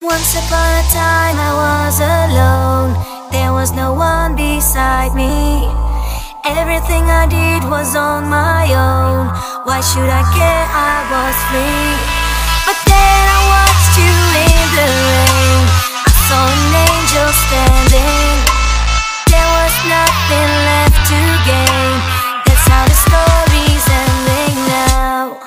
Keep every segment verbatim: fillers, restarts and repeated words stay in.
Once upon a time I was alone. There was no one beside me. Everything I did was on my own. Why should I care? I was free. But then I watched you in the rain. I saw an angel standing. There was nothing left to gain. That's how the story's ending now.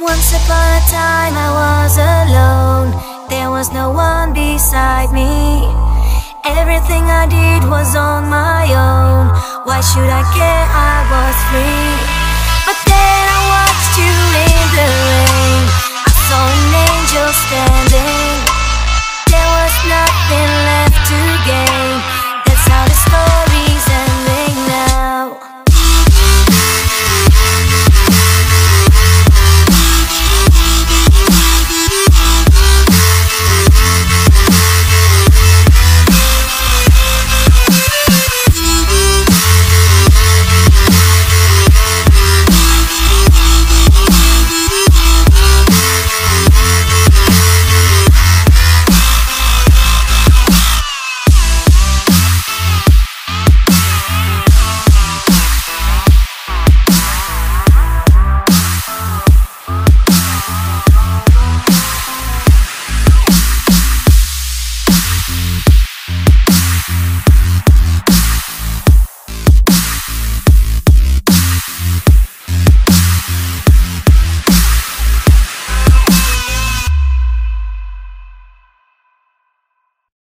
Once upon a time I was alone. There was no one beside me. Everything I did was on my own. Why should I care? I was free. But then I watched you in the rain. I saw an angel standing. There was nothing